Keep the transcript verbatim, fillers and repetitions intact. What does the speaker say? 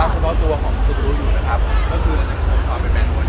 ลักษณ์เฉพาะตัวของซูบูรุอยู่นะครับก็คือเราจะคงความเป็นแมนนวล